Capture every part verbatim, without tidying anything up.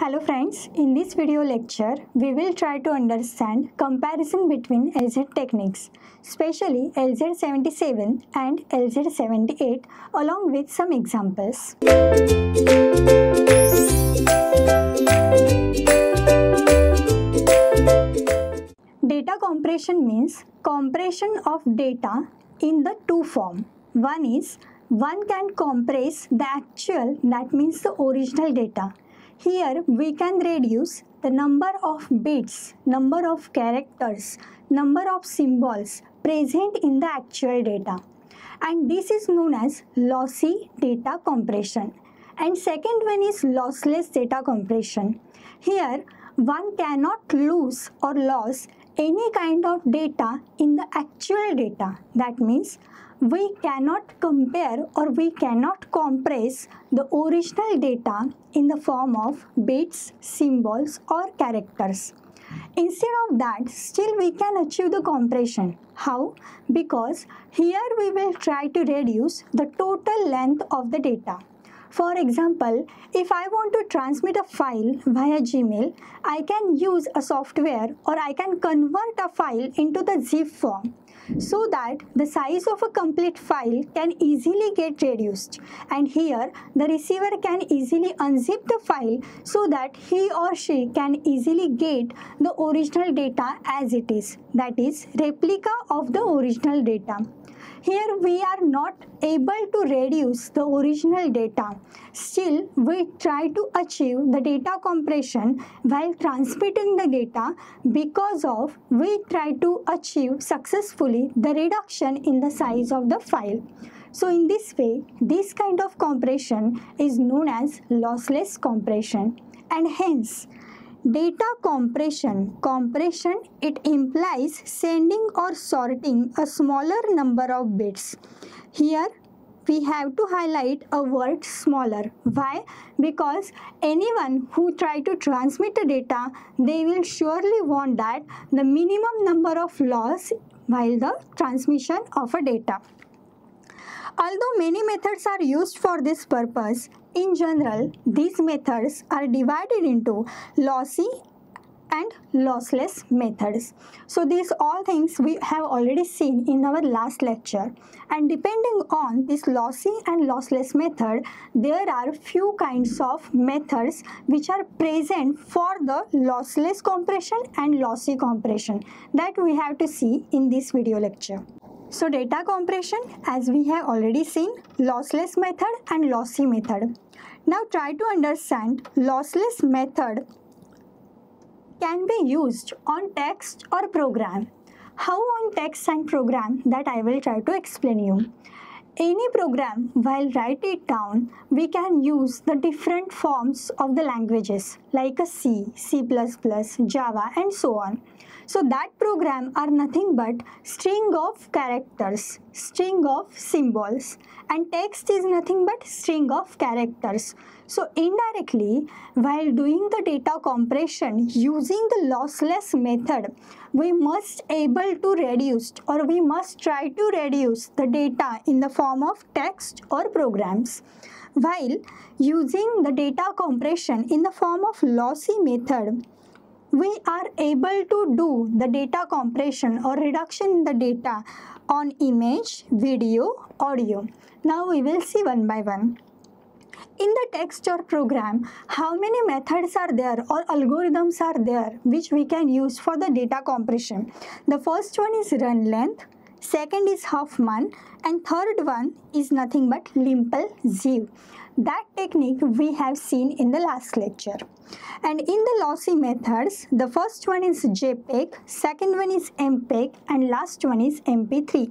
Hello friends, in this video lecture, we will try to understand comparison between L Z techniques, especially L Z seventy-seven and L Z seventy-eight, along with some examples. Data compression means compression of data in the two form. One is, one can compress the actual, that means the original data. Here we can reduce the number of bits, number of characters, number of symbols present in the actual data. And this is known as lossy data compression. And second one is lossless data compression. Here one cannot lose or loss any kind of data in the actual data. That means we cannot compare or we cannot compress the original data in the form of bits, symbols or characters. Instead of that, still we can achieve the compression. How? Because here we will try to reduce the total length of the data. For example, if I want to transmit a file via Gmail, I can use a software or I can convert a file into the zip form so that the size of a complete file can easily get reduced. And here, the receiver can easily unzip the file so that he or she can easily get the original data as it is, that is, replica of the original data. Here we are not able to reduce the original data. Still, we try to achieve the data compression while transmitting the data, because of we try to achieve successfully the reduction in the size of the file. So in this way, this kind of compression is known as lossless compression, and hence data compression. Compression, it implies sending or sorting a smaller number of bits. Here we have to highlight a word smaller. Why? Because anyone who try to transmit the data, they will surely want that the minimum number of loss while the transmission of a data. Although many methods are used for this purpose, in general, these methods are divided into lossy and lossless methods. So these all things we have already seen in our last lecture. And depending on this lossy and lossless method, there are few kinds of methods which are present for the lossless compression and lossy compression that we have to see in this video lecture. So data compression, as we have already seen, lossless method and lossy method. Now try to understand lossless method can be used on text or program. How on text and program, that I will try to explain you. Any program, while write it down, we can use the different forms of the languages like a C, C plus plus, Java and so on. So that program are nothing but string of characters, string of symbols, and text is nothing but string of characters. So indirectly, while doing the data compression using the lossless method, we must able to reduce or we must try to reduce the data in the form of text or programs. While using the data compression in the form of lossy method, we are able to do the data compression or reduction in the data on image, video, audio. Now we will see one by one. In the text or program, how many methods are there or algorithms are there which we can use for the data compression? The first one is run length, second is Huffman, and third one is nothing but Lempel-Ziv. That technique we have seen in the last lecture. And in the lossy methods, the first one is JPEG, second one is M P E G, and last one is M P three.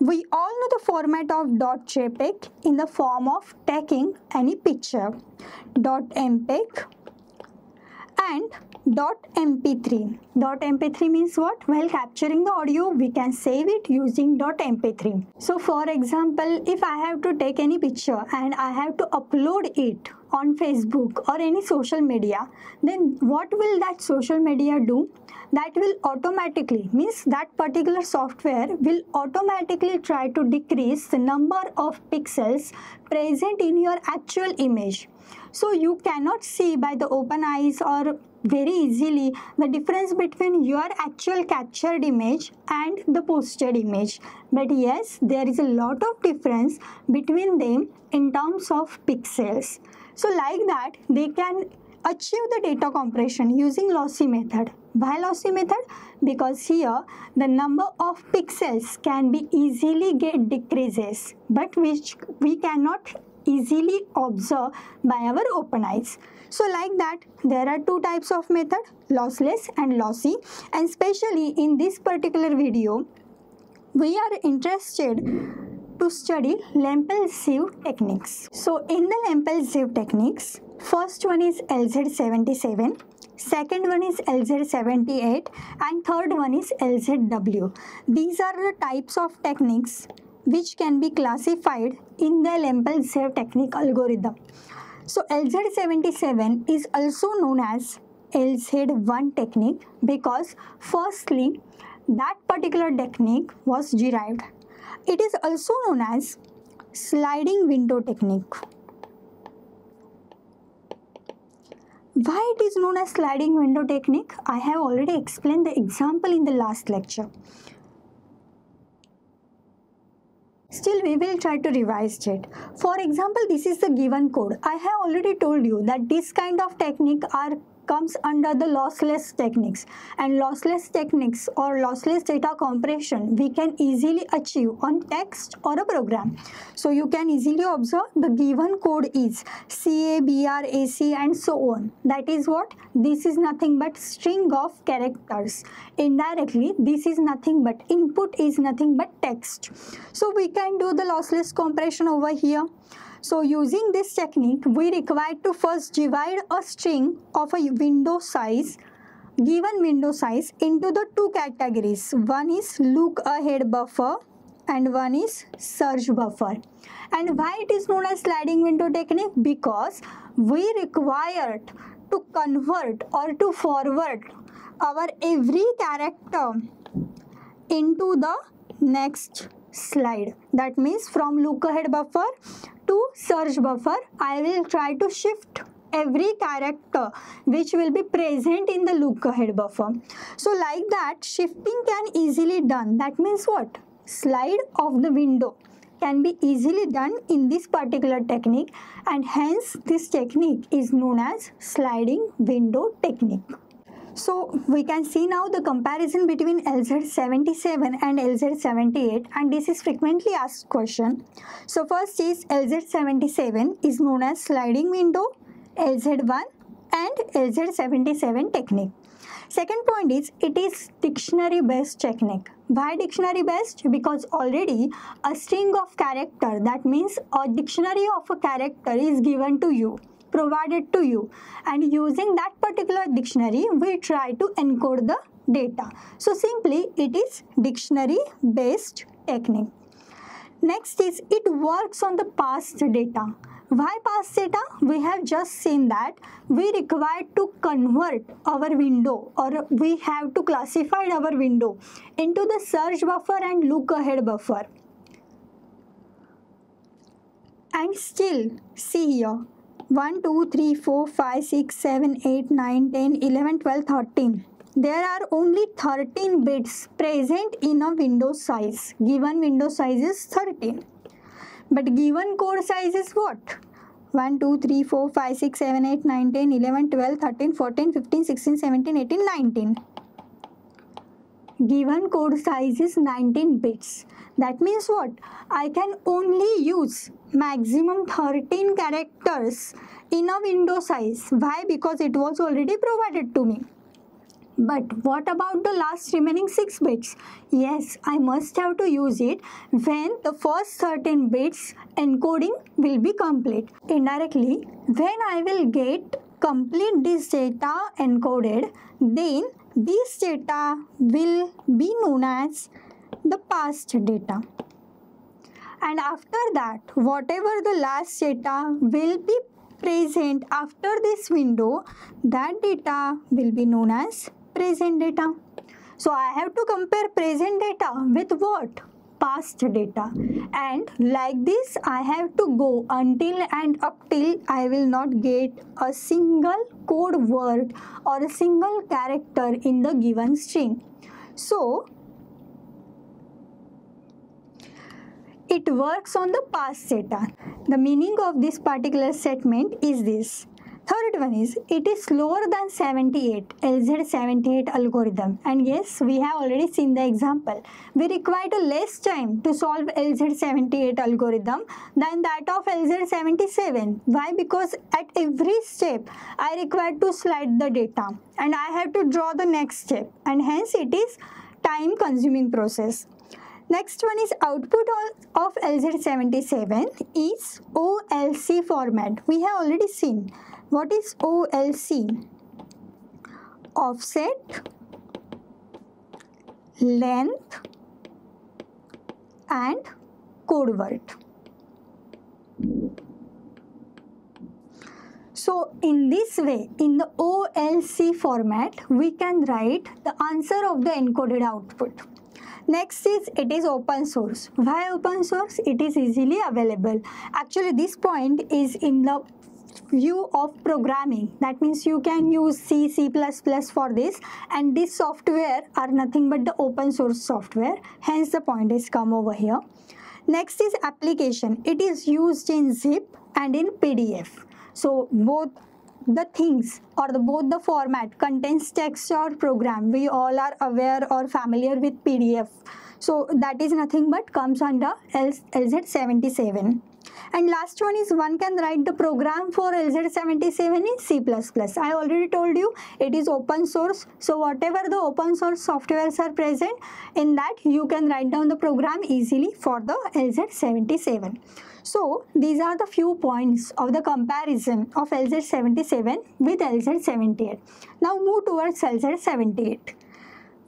We all know the format of .jpeg in the form of taking any picture, .mpeg and .m p three. .m p three means what? While capturing the audio, we can save it using .m p three. So for example, if I have to take any picture and I have to upload it on Facebook or any social media, then what will that social media do? That will automatically, means that particular software will automatically try to decrease the number of pixels present in your actual image. so you cannot see by the open eyes or very easily the difference between your actual captured image and the posted image. But yes, there is a lot of difference between them in terms of pixels. So like that, they can achieve the data compression using lossy method. Why lossy method? Because here the number of pixels can be easily get decreases, but which we cannot easily observe by our open eyes. So like that, there are two types of method, lossless and lossy, and especially in this particular video we are interested to study Lempel-Ziv techniques. So in the Lempel-Ziv techniques, first one is L Z seventy-seven, second one is L Z seventy-eight, and third one is L Z W. These are the types of techniques which can be classified in the Lempel-Ziv technique algorithm. So L Z seventy-seven is also known as L Z one technique because firstly that particular technique was derived. It is also known as sliding window technique. Why it is known as sliding window technique? I have already explained the example in the last lecture. Still, we will try to revise it. For example, this is the given code. I have already told you that this kind of technique are comes under the lossless techniques, and lossless techniques or lossless data compression we can easily achieve on text or a program. So you can easily observe the given code is C A B R A C and so on. That is what? This is nothing but string of characters. Indirectly, this is nothing but input is nothing but text. So we can do the lossless compression over here. So using this technique, we require to first divide a string of a window size, given window size, into the two categories. One is look ahead buffer and one is surge buffer. And why it is known as sliding window technique? Because we required to convert or to forward our every character into the next slide. That means from look ahead buffer to surge buffer, I will try to shift every character which will be present in the look ahead buffer. So like that, shifting can easily done. That means what? Slide of the window can be easily done in this particular technique, and hence this technique is known as sliding window technique. So we can see now the comparison between L Z seventy-seven and L Z seventy-eight, and this is frequently asked question. So first is L Z seventy-seven is known as sliding window, L Z one and L Z seventy-seven technique. Second point is it is dictionary based technique. Why dictionary based? Because already a string of character, that means a dictionary of a character is given to you, provided to you, and using that particular dictionary we try to encode the data. So simply it is dictionary based technique. Next is it works on the past data. Why past data? We have just seen that we require to convert our window, or we have to classify our window into the surge buffer and look ahead buffer. And still see here one, two, three, four, five, six, seven, eight, nine, ten, eleven, twelve, thirteen. There are only thirteen bits present in a window size. Given window size is thirteen. But given code size is what? one, two, three, four, five, six, seven, eight, nine, ten, eleven, twelve, thirteen, fourteen, fifteen, sixteen, seventeen, eighteen, nineteen. Given code size is nineteen bits. That means what? I can only use maximum thirteen characters in a window size. Why? Because it was already provided to me. But what about the last remaining six bits? Yes, I must have to use it when the first thirteen bits encoding will be complete. Indirectly, when I will get complete this data encoded, then this data will be known as the past data, and after that whatever the last data will be present after this window, that data will be known as present data. So I have to compare present data with what? past data, and like this I have to go until and up till I will not get a single code word or a single character in the given string. So it works on the past data. The meaning of this particular statement is this. Third one is, it is slower than seventy-eight, L Z seventy-eight algorithm. And yes, we have already seen the example. We required less time to solve L Z seventy-eight algorithm than that of L Z seventy-seven. Why? Because at every step, I required to slide the data and I have to draw the next step. And hence, it is time consuming process. Next one is, output of L Z seventy-seven is O L C format. We have already seen what is O L C. Offset, length and code word. So in this way, in the O L C format, we can write the answer of the encoded output. Next is, it is open source. Why open source? It is easily available. Actually, this point is in the view of programming. That means you can use C, C plus plus for this, and this software are nothing but the open source software. Hence the point is come over here. Next is application. It is used in zip and in P D F. So both the things or the both the format contains text or program. We all are aware or familiar with P D F. So that is nothing but comes under L Z seventy-seven. And last one is, one can write the program for L Z seventy-seven in C plus plus. I already told you it is open source. So whatever the open source softwares are present, in that you can write down the program easily for the L Z seventy-seven. So these are the few points of the comparison of L Z seventy-seven with L Z seventy-eight. Now move towards L Z seventy-eight.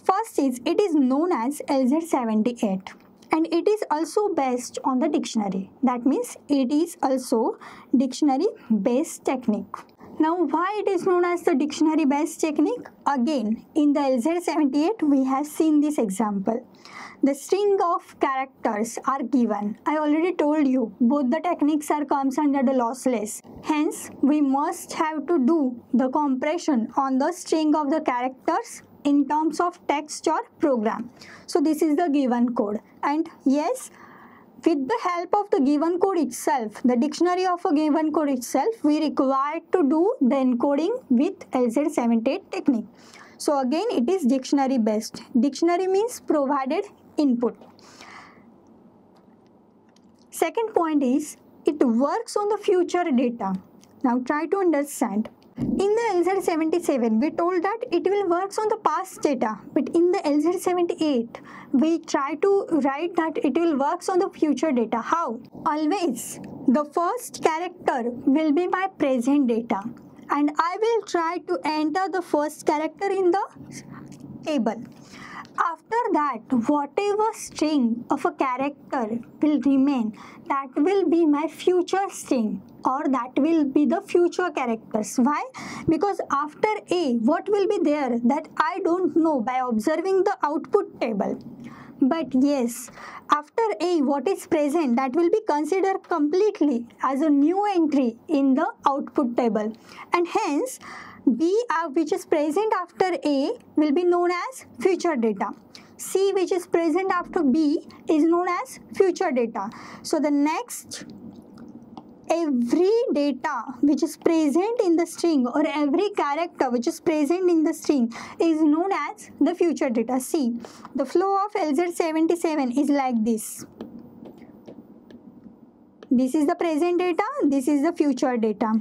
First is, it is known as L Z seventy-eight. And it is also based on the dictionary. That means it is also dictionary-based technique. Now, why it is known as the dictionary-based technique? Again, in the L Z seventy-eight, we have seen this example. The string of characters are given. I already told you, both the techniques are comes under the lossless. Hence, we must have to do the compression on the string of the characters in terms of text or program. So this is the given code, and yes, with the help of the given code itself, the dictionary of a given code itself, we require to do the encoding with L Z seventy-eight technique. So again, it is dictionary based. Dictionary means provided input. Second point is, it works on the future data. Now try to understand. In the L Z seventy-seven, we told that it will works on the past data, but in the L Z seventy-eight, we try to write that it will works on the future data. How? Always, the first character will be my present data, and I will try to enter the first character in the table. After that, whatever string of a character will remain, that will be my future string, or that will be the future characters. Why? Because after A, what will be there that I don't know by observing the output table. But yes, after A, what is present, that will be considered completely as a new entry in the output table. And hence, B, which is present after A, will be known as future data. C, which is present after B, is known as future data. So the next, every data which is present in the string, or every character which is present in the string, is known as the future data. See, the flow of L Z seventy-seven is like this. This is the present data, this is the future data.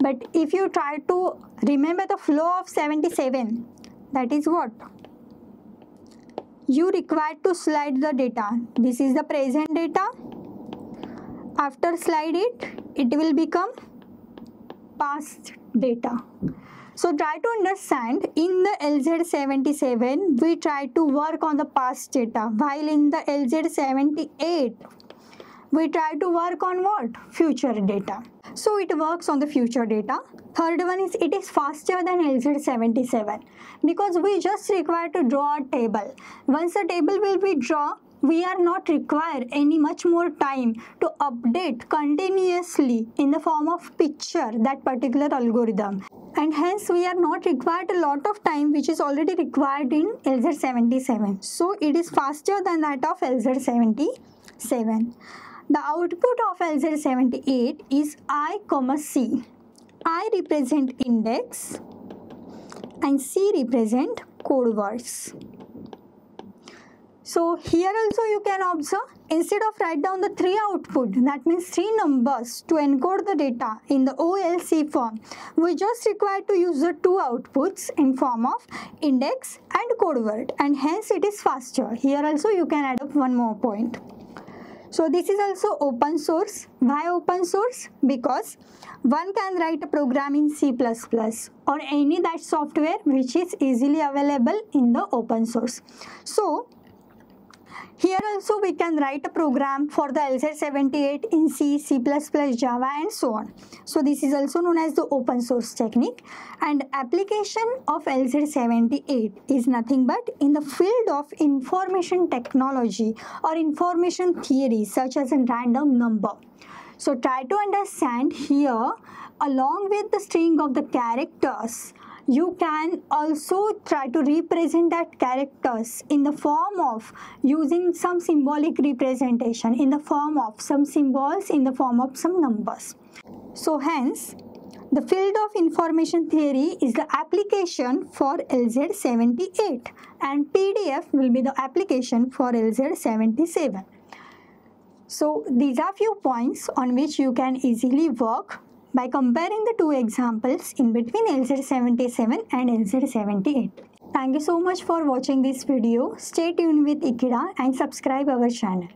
But if you try to remember the flow of seventy-seven, that is what? You require to slide the data. This is the present data. After slide it, it will become past data. So try to understand, in the L Z seventy-seven, we try to work on the past data, while in the L Z seventy-eight, we try to work on what? Future data. So it works on the future data. Third one is, it is faster than L Z seventy-seven, because we just require to draw a table. Once the table will be drawn, we are not required any much more time to update continuously in the form of picture that particular algorithm, and hence we are not required a lot of time which is already required in L Z seventy-seven. So it is faster than that of L Z seventy-seven. The output of L Z seventy-eight is I, C. I represent index and C represent code words. So here also you can observe, instead of write down the three output, that means three numbers to encode the data in the O L C form, we just require to use the two outputs in form of index and code word, and hence it is faster. Here also you can add up one more point. So this is also open source. Why open source? Because one can write a program in C plus plus or any that software which is easily available in the open source. So here also we can write a program for the L Z seventy-eight in C, C plus plus, Java and so on. So this is also known as the open source technique, and application of L Z seventy-eight is nothing but in the field of information technology or information theory such as a random number. So try to understand here, along with the string of the characters, you can also try to represent that characters in the form of using some symbolic representation, in the form of some symbols, in the form of some numbers. So hence, the field of information theory is the application for L Z seventy-eight, and P D F will be the application for L Z seventy-seven. So these are few points on which you can easily work by comparing the two examples in between L Z seventy-seven and L Z seventy-eight. Thank you so much for watching this video. Stay tuned with Ekeeda and subscribe our channel.